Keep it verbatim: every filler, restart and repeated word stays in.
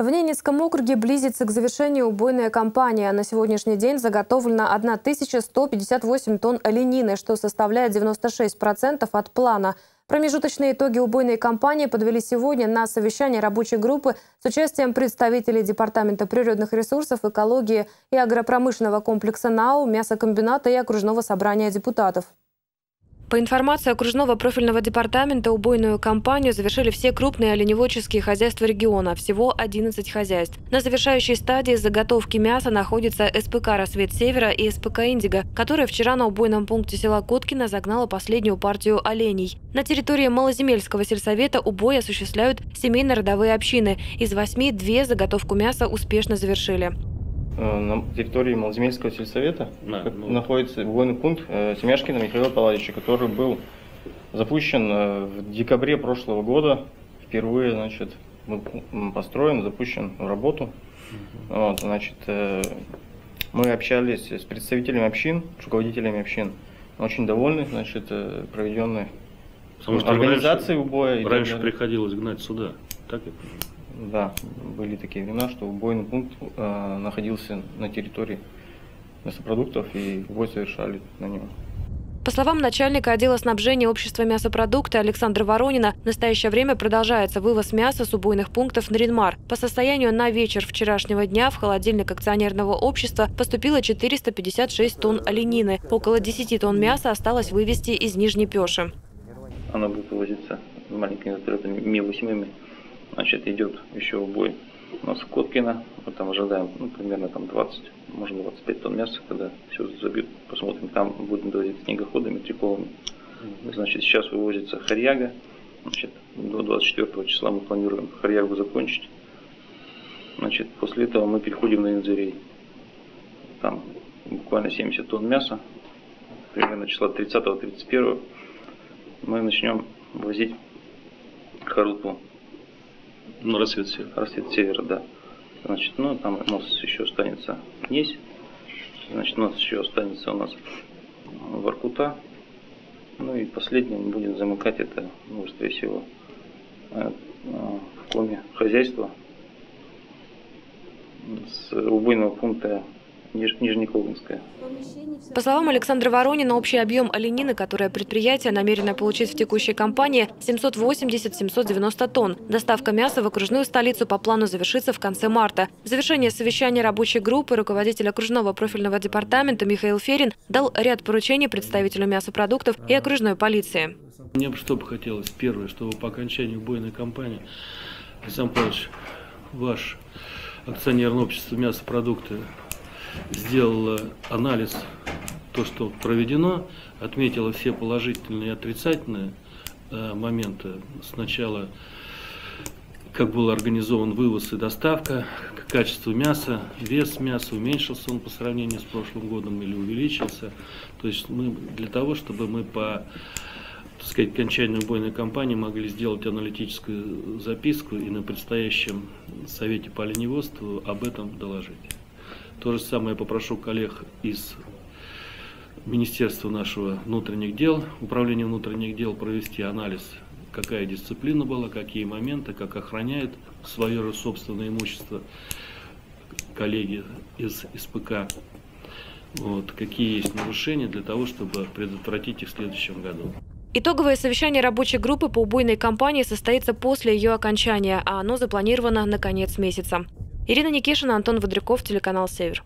В Ненецком округе близится к завершению убойная кампания. На сегодняшний день заготовлено тысяча сто пятьдесят восемь тонн оленины, что составляет девяносто шесть процентов от плана. Промежуточные итоги убойной кампании подвели сегодня на совещании рабочей группы с участием представителей Департамента природных ресурсов, экологии и агропромышленного комплекса НАУ, мясокомбината и окружного собрания депутатов. По информации окружного профильного департамента, убойную кампанию завершили все крупные оленеводческие хозяйства региона, всего одиннадцать хозяйств. На завершающей стадии заготовки мяса находятся СПК «Рассвет севера» и СПК «Индига», которая вчера на убойном пункте села Коткино загнала последнюю партию оленей. На территории Малоземельского сельсовета убой осуществляют семейно-родовые общины. Из восьми две заготовку мяса успешно завершили. На территории Малоземельского сельсовета да, ну... находится убойный пункт Семяшкина Михаила Павловича, который был запущен в декабре прошлого года. Впервые, значит, построен, запущен в работу. Uh-huh. Вот, значит, мы общались с представителями общин, с руководителями общин. Очень довольны, значит, проведенной организацией убоя. Раньше, раньше приходилось гнать сюда, так я понимаю. Да, были такие времена, что убойный пункт э, находился на территории мясопродуктов, и убой совершали на нем. По словам начальника отдела снабжения общества «Мясопродукты» Александра Воронина, в настоящее время продолжается вывоз мяса с убойных пунктов на Ринмар. По состоянию на вечер вчерашнего дня в холодильник акционерного общества поступило четыреста пятьдесят шесть тонн оленины. Около десяти тонн мяса осталось вывезти из Нижней Пёши. Она будет вывозиться маленькими вертолетами Ми восемь. Значит, идет еще убой у нас в Коткино, мы там ожидаем, ну, примерно там двадцать, может двадцать пять тонн мяса, когда все забьют, посмотрим, там будем довозить снегоходами, триковыми. Значит, сейчас вывозится харьяга, значит, до двадцать четвёртого числа мы планируем харьягу закончить. Значит, после этого мы переходим на янзырей, там буквально семьдесят тонн мяса, примерно числа тридцатого-тридцать первого мы начнем возить харупу. Ну, рассвет севера. Рассвет севера, да. Значит, ну, там у нас еще останется князь. Значит, у нас еще останется у нас Воркута. Ну и последним будем замыкать это, ну, скорее всего, в коме хозяйства с убойного пункта Ниж... Нижнеколгинская. По словам Александра Воронина, общий объем оленины, которое предприятие намерено получить в текущей кампании, семьсот восемьдесят — семьсот девяносто тонн. Доставка мяса в окружную столицу по плану завершится в конце марта. В завершение совещания рабочей группы руководитель окружного профильного департамента Михаил Ферин дал ряд поручений представителю мясопродуктов и окружной полиции. Мне бы что бы хотелось, первое, чтобы по окончанию убойной кампании, Александр Павлович, ваш акционерное общество «Мясопродукты» сделала анализ, то, что проведено, отметила все положительные и отрицательные э, моменты. Сначала, как был организован вывоз и доставка, качество мяса, вес мяса, уменьшился он по сравнению с прошлым годом или увеличился. То есть мы для того, чтобы мы по, так сказать, окончанию убойной кампании могли сделать аналитическую записку и на предстоящем совете по оленеводству об этом доложить. То же самое я попрошу коллег из Министерства нашего внутренних дел, Управления внутренних дел провести анализ, какая дисциплина была, какие моменты, как охраняет свое же собственное имущество коллеги из СПК, вот, какие есть нарушения для того, чтобы предотвратить их в следующем году. Итоговое совещание рабочей группы по убойной кампании состоится после ее окончания, а оно запланировано на конец месяца. Ирина Никешина, Антон Вадряков, телеканал Север.